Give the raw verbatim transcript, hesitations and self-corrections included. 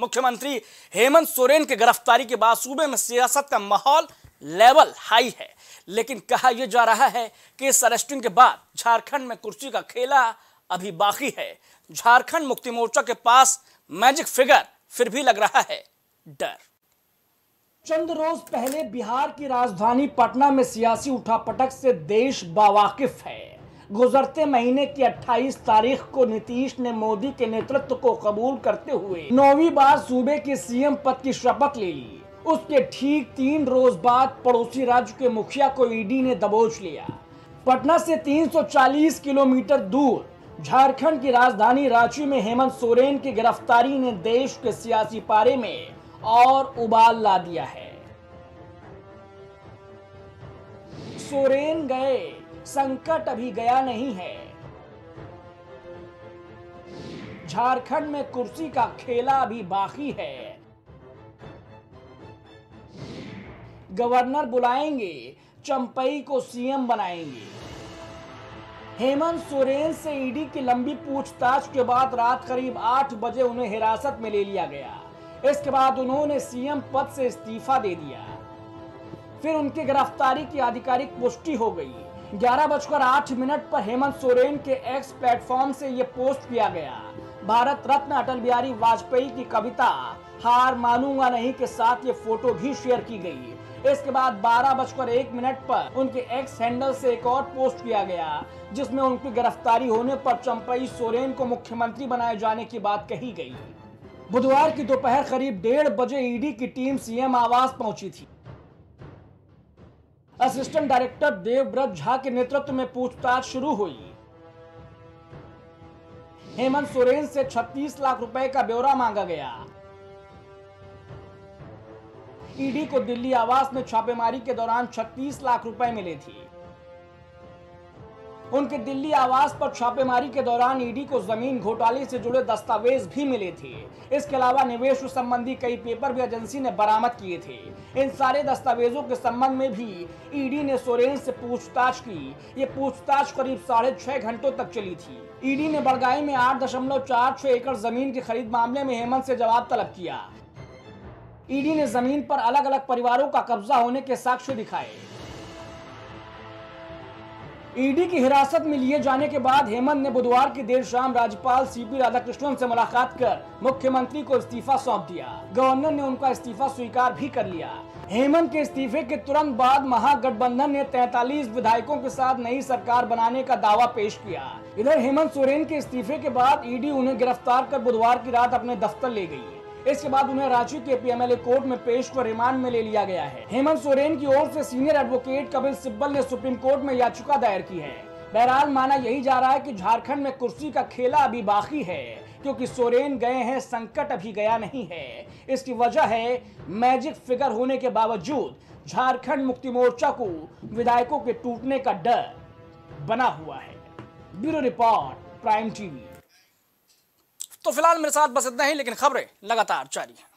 मुख्यमंत्री हेमंत सोरेन के गिरफ्तारी के बाद सूबे में सियासत का माहौल लेवल हाई है, लेकिन कहा यह जा रहा है कि इस अरेस्टिंग के बाद झारखंड में कुर्सी का खेला अभी बाकी है। झारखंड मुक्ति मोर्चा के पास मैजिक फिगर फिर भी लग रहा है डर। चंद रोज पहले बिहार की राजधानी पटना में सियासी उठापटक से देश बावाकिफ है। गुजरते महीने की अट्ठाईस तारीख को नीतीश ने मोदी के नेतृत्व को कबूल करते हुए नौवीं बार सूबे के सीएम पद की शपथ ले ली। उसके ठीक तीन रोज बाद पड़ोसी राज्य के मुखिया को ईडी ने दबोच लिया। पटना से तीन सौ चालीस किलोमीटर दूर झारखंड की राजधानी रांची में हेमंत सोरेन की गिरफ्तारी ने देश के सियासी पारे में और उबाल ला दिया है। सोरेन गए, संकट अभी गया नहीं है। झारखंड में कुर्सी का खेला अभी बाकी है। गवर्नर बुलाएंगे, चंपई को सीएम बनाएंगे। हेमंत सोरेन से ईडी की लंबी पूछताछ के बाद रात करीब आठ बजे उन्हें हिरासत में ले लिया गया। इसके बाद उन्होंने सीएम पद से इस्तीफा दे दिया। फिर उनकी गिरफ्तारी की आधिकारिक पुष्टि हो गई। ग्यारह बजकर आठ मिनट पर हेमंत सोरेन के एक्स प्लेटफॉर्म से ये पोस्ट किया गया। भारत रत्न अटल बिहारी वाजपेयी की कविता हार मानूंगा नहीं के साथ ये फोटो भी शेयर की गई। इसके बाद बारह बजकर एक मिनट पर उनके एक्स हैंडल से एक और पोस्ट किया गया, जिसमें उनकी गिरफ्तारी होने पर चंपई सोरेन को मुख्यमंत्री बनाए जाने की बात कही गई। बुधवार की दोपहर करीब डेढ़ बजे ईडी की टीम सीएम आवास पहुंची थी। असिस्टेंट डायरेक्टर देवव्रत झा के नेतृत्व में पूछताछ शुरू हुई। हेमंत सोरेन से छत्तीस लाख रुपए का ब्यौरा मांगा गया। ईडी को दिल्ली आवास में छापेमारी के दौरान छत्तीस लाख रुपए मिले थी। उनके दिल्ली आवास पर छापेमारी के दौरान ईडी को जमीन घोटाले से जुड़े दस्तावेज भी मिले थे। इसके अलावा निवेश संबंधी कई पेपर भी एजेंसी ने बरामद किए थे। इन सारे दस्तावेजों के संबंध में भी ईडी ने सोरेन से पूछताछ की। ये पूछताछ करीब साढ़े छह घंटों तक चली थी। ईडी ने बड़गाई में आठ दशमलव चार छह एकड़ जमीन की खरीद मामले में हेमंत से जवाब तलब किया। ईडी ने जमीन पर अलग अलग परिवारों का कब्जा होने के साक्ष्य दिखाए। ईडी की हिरासत में लिए जाने के बाद हेमंत ने बुधवार की देर शाम राज्यपाल सी पी राधा कृष्णन से मुलाकात कर मुख्यमंत्री को इस्तीफा सौंप दिया। गवर्नर ने उनका इस्तीफा स्वीकार भी कर लिया। हेमंत के इस्तीफे के तुरंत बाद महागठबंधन ने तैंतालीस विधायकों के साथ नई सरकार बनाने का दावा पेश किया। इधर हेमंत सोरेन के इस्तीफे के बाद ईडी उन्हें गिरफ्तार कर बुधवार की रात अपने दफ्तर ले गयी। इसके बाद उन्हें रांची के पीएमएलए कोर्ट में पेश कर रिमांड में ले लिया गया है। हेमंत सोरेन की ओर से सीनियर एडवोकेट कपिल सिब्बल ने सुप्रीम कोर्ट में याचिका दायर की है। बहरहाल माना यही जा रहा है कि झारखंड में कुर्सी का खेला अभी बाकी है, क्योंकि सोरेन गए हैं, संकट अभी गया नहीं है। इसकी वजह है मैजिक फिगर होने के बावजूद झारखंड मुक्ति मोर्चा को विधायकों के टूटने का डर बना हुआ है। Bureau report, prime TV. तो फिलहाल मेरे साथ बस इतना ही, लेकिन खबरें लगातार जारी हैं।